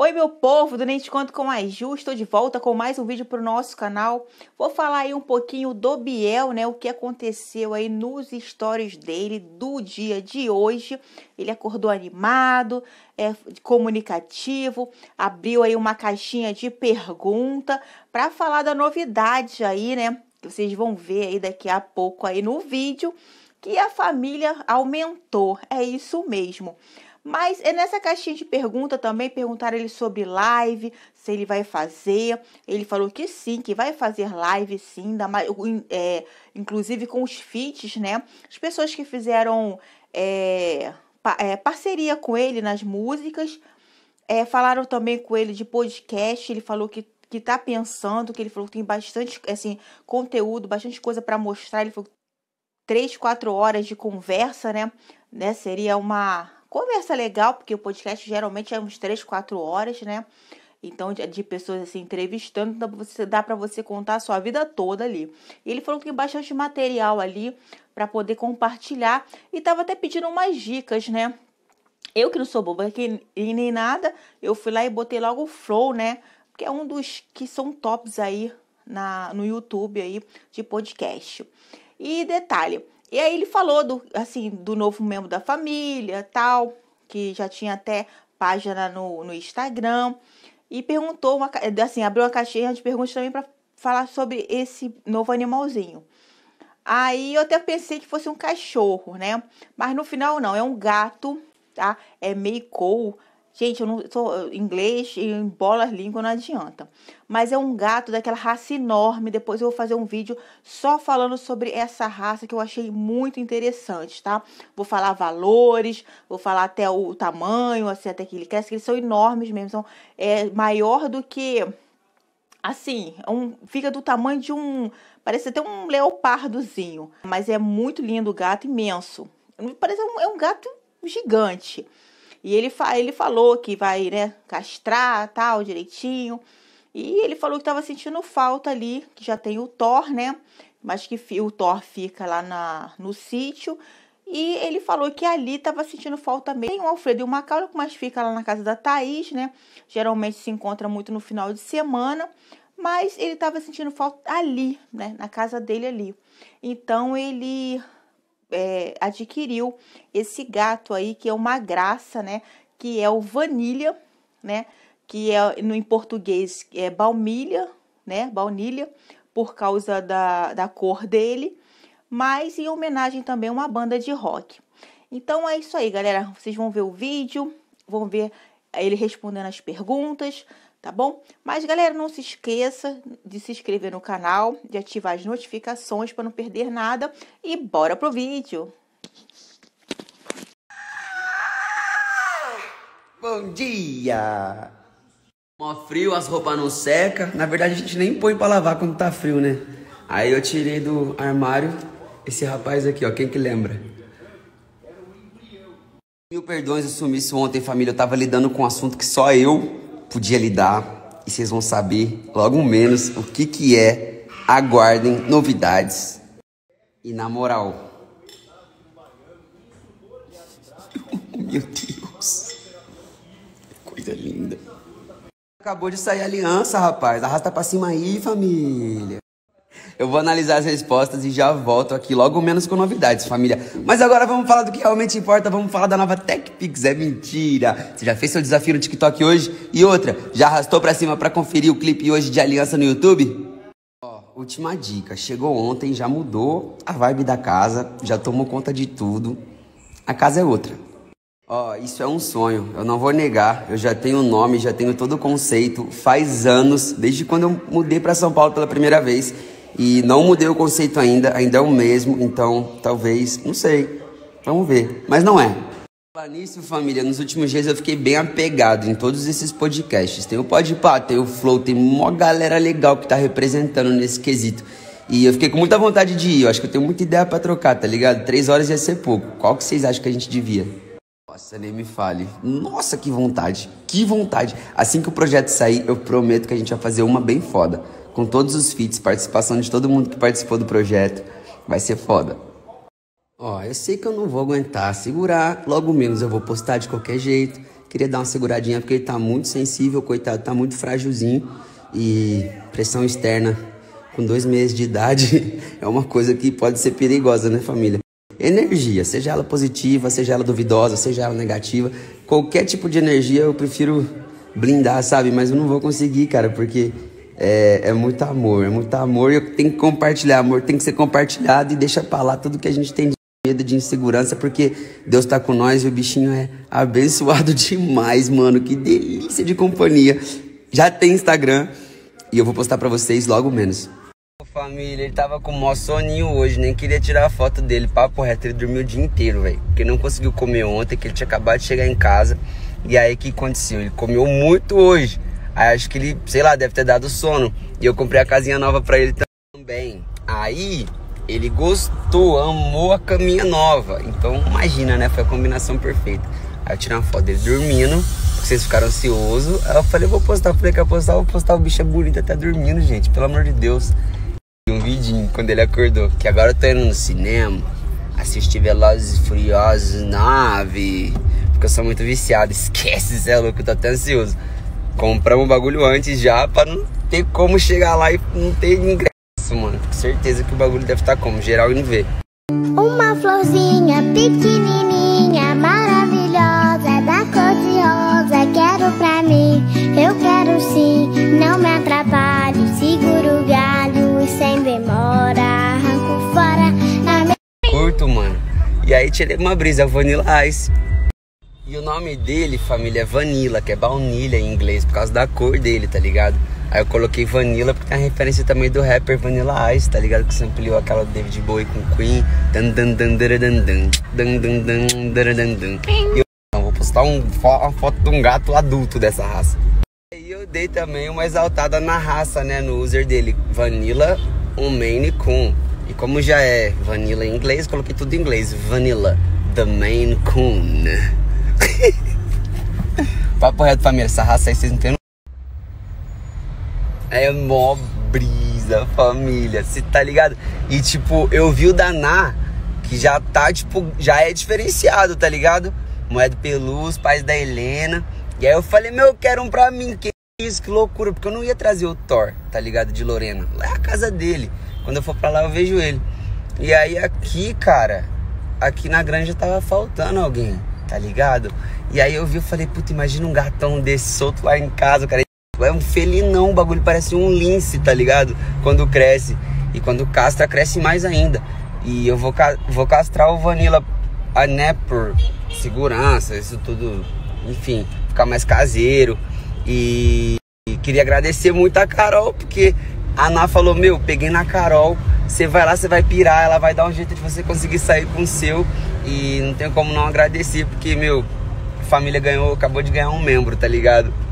Oi meu povo do Nem te Conto com a Ju, estou de volta com mais um vídeo para o nosso canal. Vou falar aí um pouquinho do Biel, né, o que aconteceu aí nos stories dele do dia de hoje. Ele acordou animado, comunicativo, abriu aí uma caixinha de pergunta para falar da novidade aí, né, que vocês vão ver aí daqui a pouco aí no vídeo, que a família aumentou, é isso mesmo. Mas é nessa caixinha de pergunta também, perguntaram ele sobre live, se ele vai fazer. Ele falou que sim, que vai fazer live sim, inclusive com os feats, né? As pessoas que fizeram parceria com ele nas músicas, falaram também com ele de podcast, ele falou que tá pensando, que ele falou que tem bastante assim, conteúdo, bastante coisa para mostrar, ele falou 3-4 horas de conversa, né? Seria uma conversa legal, porque o podcast geralmente é uns 3-4 horas, né? Então, de pessoas assim, entrevistando, dá pra você contar a sua vida toda ali. E ele falou que tem bastante material ali pra poder compartilhar. E tava até pedindo umas dicas, né? Eu que não sou boba e nem nada, eu fui lá e botei logo o Flow, né? Que é um dos que são tops aí no YouTube aí de podcast. E detalhe, e aí ele falou do novo membro da família, tal, que já tinha até página no Instagram, e perguntou, abriu uma caixinha de perguntas também para falar sobre esse novo animalzinho. Aí eu até pensei que fosse um cachorro, né? Mas no final não, é um gato, tá? É Maine Coon. Gente, eu não sou inglês e embola as línguas, não adianta. Mas é um gato daquela raça enorme. Depois eu vou fazer um vídeo só falando sobre essa raça que eu achei muito interessante, tá? Vou falar valores, vou falar até o tamanho, assim, até que ele cresce, que eles são enormes mesmo. São maior do que, assim, fica do tamanho de um, parece até um leopardozinho. Mas é muito lindo o gato, imenso. Parece um gato gigante. E ele falou que vai, né, castrar, tal, direitinho. E ele falou que tava sentindo falta ali, que já tem o Thor, né? Mas que o Thor fica lá no sítio. E ele falou que ali tava sentindo falta mesmo. Tem o Alfredo e o Macaulay, mas fica lá na casa da Thaís, né? Geralmente se encontra muito no final de semana. Mas ele tava sentindo falta ali, né? Na casa dele ali. Então ele adquiriu esse gato aí, que é uma graça, né? Que é o Vanilla, né? Que é, no português, é baunilha, né? Baunilha, por causa da cor dele. Mas em homenagem também a uma banda de rock. Então é isso aí, galera. Vocês vão ver o vídeo, vão ver ele respondendo as perguntas, tá bom? Mas, galera, não se esqueça de se inscrever no canal, de ativar as notificações para não perder nada. E bora pro vídeo! Bom dia! Mó frio, as roupas não secam. Na verdade, a gente nem põe pra lavar quando tá frio, né? Aí eu tirei do armário esse rapaz aqui, ó. Quem que lembra? 1000 perdões eu sumisse ontem, família. Eu tava lidando com um assunto que só eu podia lidar, e vocês vão saber logo menos o que é. Aguardem novidades. E na moral, meu Deus, coisa linda. Acabou de sair a aliança, rapaz. Arrasta pra cima aí, família. Eu vou analisar as respostas e já volto aqui logo menos com novidades, família. Mas agora vamos falar do que realmente importa. Vamos falar da nova Tech Pix. É mentira. Você já fez seu desafio no TikTok hoje? E outra, já arrastou pra cima pra conferir o clipe hoje de Aliança no YouTube? Ó, última dica. Chegou ontem, já mudou a vibe da casa. Já tomou conta de tudo. A casa é outra. Ó, isso é um sonho. Eu não vou negar. Eu já tenho o nome, já tenho todo o conceito. Faz anos, desde quando eu mudei pra São Paulo pela primeira vez. E não mudei o conceito ainda é o mesmo, então talvez, não sei, vamos ver, mas não é. Falar nisso, família, nos últimos dias eu fiquei bem apegado em todos esses podcasts. Tem o Podpato, tem o Flow, tem uma galera legal que tá representando nesse quesito. E eu fiquei com muita vontade de ir, eu acho que eu tenho muita ideia pra trocar, tá ligado? 3 horas ia ser pouco, qual que vocês acham que a gente devia? Nossa, nem me fale. Nossa, que vontade, que vontade. Assim que o projeto sair, eu prometo que a gente vai fazer uma bem foda. Com todos os feats, participação de todo mundo que participou do projeto. Vai ser foda. Ó, eu sei que eu não vou aguentar segurar. Logo menos eu vou postar de qualquer jeito. Queria dar uma seguradinha porque ele tá muito sensível, coitado, tá muito frágilzinho. E pressão externa com 2 meses de idade é uma coisa que pode ser perigosa, né, família? Energia, seja ela positiva, seja ela duvidosa, seja ela negativa, qualquer tipo de energia eu prefiro blindar, sabe? Mas eu não vou conseguir, cara, porque é muito amor, é muito amor. Eu tenho que compartilhar, amor tem que ser compartilhado e deixa pra lá tudo que a gente tem de medo, de insegurança, porque Deus tá com nós e o bichinho é abençoado demais, mano. Que delícia de companhia. Já tem Instagram e eu vou postar pra vocês logo menos. Família, ele tava com o maior soninho hoje, nem queria tirar a foto dele, papo reto, ele dormiu o dia inteiro, velho, porque não conseguiu comer ontem, que ele tinha acabado de chegar em casa, e aí o que aconteceu? Ele comeu muito hoje, aí acho que ele, sei lá, deve ter dado sono, e eu comprei a casinha nova pra ele também, aí ele gostou, amou a caminha nova, então imagina, né, foi a combinação perfeita. Aí eu tirei uma foto dele dormindo, vocês ficaram ansiosos, aí eu falei, eu vou postar, falei que eu vou postar, o bicho é bonito, até dormindo, gente, pelo amor de Deus. Um vidinho quando ele acordou, que agora eu tô indo no cinema assistir Velozes e Furiosos 9, porque eu sou muito viciado, esquece, cê é louco, eu tô até ansioso. Compramos um bagulho antes já, pra não ter como chegar lá e não ter ingresso, mano. Com certeza que o bagulho deve estar como, geral indo ver. Uma florzinha pequenininha, maravilhosa, da cor de rosa, quero pra mim, eu quero sim, não me atrapalhe, seguro o galho. Sem demora, arranco fora a minha... Curto, mano. E aí tirei uma brisa, Vanilla Ice. E o nome dele, família, é Vanilla, que é baunilha em inglês, por causa da cor dele, tá ligado? Aí eu coloquei Vanilla porque tem a referência também do rapper Vanilla Ice, tá ligado? Que se ampliou aquela do David Bowie com Queen. Eu vou postar uma foto de um gato adulto dessa raça. E eu dei também uma exaltada na raça, né, no user dele, Vanilla, Maine Coon. E como já é Vanilla em inglês, coloquei tudo em inglês, Vanilla, the Maine Coon. Papo reto, família, essa raça aí vocês não tem. É mó brisa, família, você tá ligado? E tipo, eu vi o Daná, que já tá, tipo, já é diferenciado, tá ligado? Moeda Peluz, pais da Helena. E aí eu falei, meu, eu quero um pra mim, que isso, que loucura, porque eu não ia trazer o Thor, tá ligado, de Lorena. Lá é a casa dele, quando eu for pra lá eu vejo ele. E aí aqui, cara, aqui na granja tava faltando alguém, tá ligado? E aí eu vi, eu falei, puta, imagina um gatão desse solto lá em casa, cara. É um felinão, o bagulho parece um lince, tá ligado? Quando cresce, e quando castra, cresce mais ainda. E eu vou castrar o Vanilla, né, por segurança, isso tudo, enfim... mais caseiro. E queria agradecer muito a Carol, porque a Ná falou, meu, peguei na Carol, você vai lá, você vai pirar, ela vai dar um jeito de você conseguir sair com o seu, e não tem como não agradecer, porque, meu, a família ganhou, acabou de ganhar um membro, tá ligado?